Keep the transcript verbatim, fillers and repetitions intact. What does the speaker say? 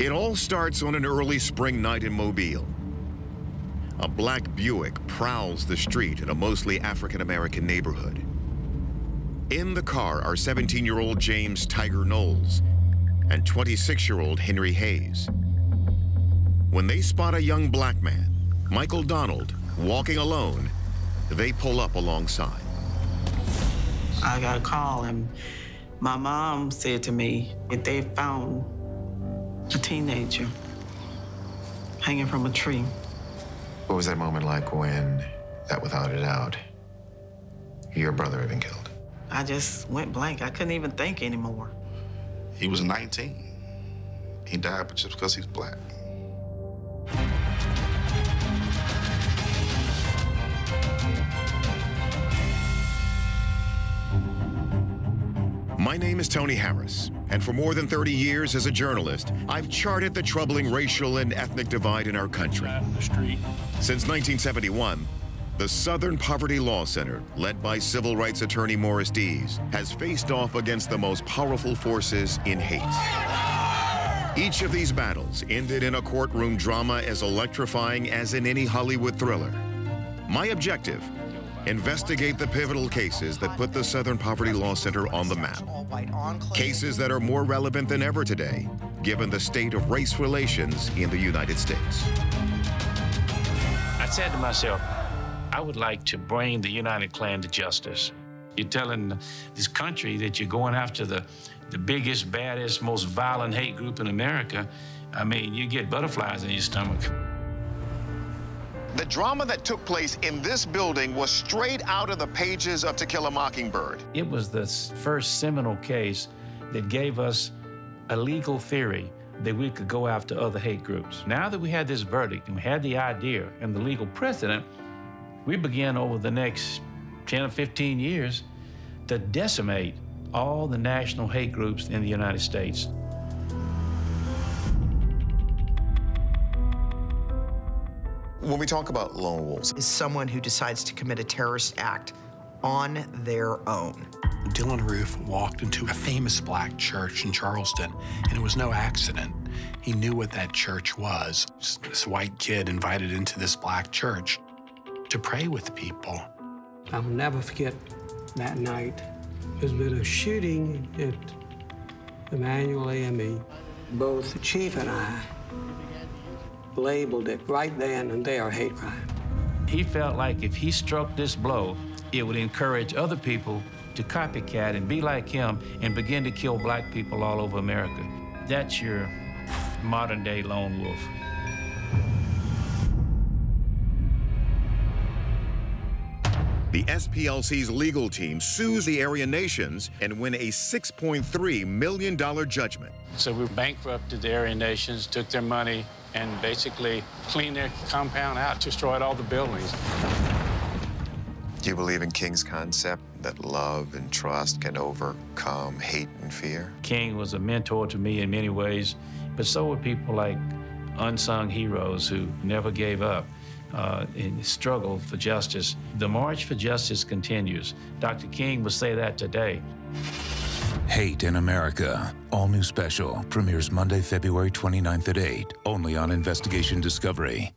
It all starts on an early spring night in Mobile. A black Buick prowls the street in a mostly African-American neighborhood. In the car are seventeen-year-old James Tiger Knowles and twenty-six-year-old Henry Hayes. When they spot a young black man, Michael Donald, walking alone, they pull up alongside. I got a call and my mom said to me that they found a teenager hanging from a tree. What was that moment like when, that without a doubt, your brother had been killed? I just went blank. I couldn't even think anymore. He was nineteen. He died just because he's black. My name is Tony Harris, and for more than thirty years as a journalist, I've charted the troubling racial and ethnic divide in our country. Since nineteen seventy-one, the Southern Poverty Law Center, led by civil rights attorney Morris Dees, has faced off against the most powerful forces in hate. Each of these battles ended in a courtroom drama as electrifying as in any Hollywood thriller. My objective: investigate the pivotal cases that put the Southern Poverty Law Center on the map. Cases that are more relevant than ever today, given the state of race relations in the United States. I said to myself, I would like to bring the United Klan to justice. You're telling this country that you're going after the, the biggest, baddest, most violent hate group in America. I mean, you get butterflies in your stomach. The drama that took place in this building was straight out of the pages of To Kill a Mockingbird. It was the first seminal case that gave us a legal theory that we could go after other hate groups. Now that we had this verdict and we had the idea and the legal precedent, we began over the next ten or fifteen years to decimate all the national hate groups in the United States. When we talk about lone wolves, it's someone who decides to commit a terrorist act on their own. Dylan Roof walked into a famous black church in Charleston, and it was no accident. He knew what that church was. This white kid invited into this black church to pray with people. I'll never forget that night. There's been a shooting at Emanuel A M E. Both the chief and I labeled it right then and there a hate crime. He felt like if he struck this blow, it would encourage other people to copycat and be like him and begin to kill black people all over America. That's your modern-day lone wolf. The S P L C's legal team sues the Aryan Nations and win a six point three million dollars judgment. So we bankrupted the Aryan Nations, took their money, and basically cleaned their compound out, destroyed all the buildings. Do you believe in King's concept that love and trust can overcome hate and fear? King was a mentor to me in many ways, but so were people like unsung heroes who never gave up uh, and struggled for justice. The march for justice continues. Doctor King would say that today. Hate in America, all new special, premieres Monday, February twenty-ninth at eight, only on Investigation Discovery.